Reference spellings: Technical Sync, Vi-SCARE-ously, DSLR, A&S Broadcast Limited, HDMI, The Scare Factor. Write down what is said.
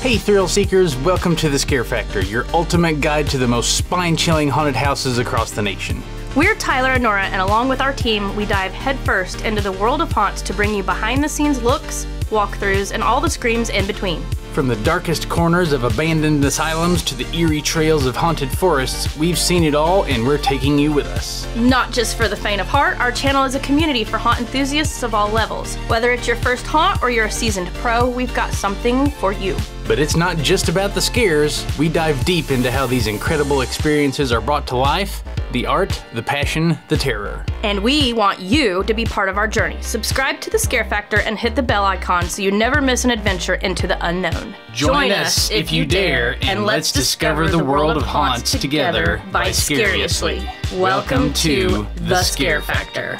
Hey thrill seekers, welcome to The Scare Factor, your ultimate guide to the most spine-chilling haunted houses across the nation. We're Tyler and Nora, and along with our team, we dive headfirst into the world of haunts to bring you behind-the-scenes looks, walkthroughs, and all the screams in between. From the darkest corners of abandoned asylums to the eerie trails of haunted forests, we've seen it all and we're taking you with us. Not just for the faint of heart, our channel is a community for haunt enthusiasts of all levels. Whether it's your first haunt or you're a seasoned pro, we've got something for you. But it's not just about the scares. We dive deep into how these incredible experiences are brought to life, the art, the passion, the terror. And we want you to be part of our journey. Subscribe to The Scare Factor and hit the bell icon so you never miss an adventure into the unknown. Join us if you dare, and let's discover the world of haunts together by Scariously. Welcome to The Scare Factor.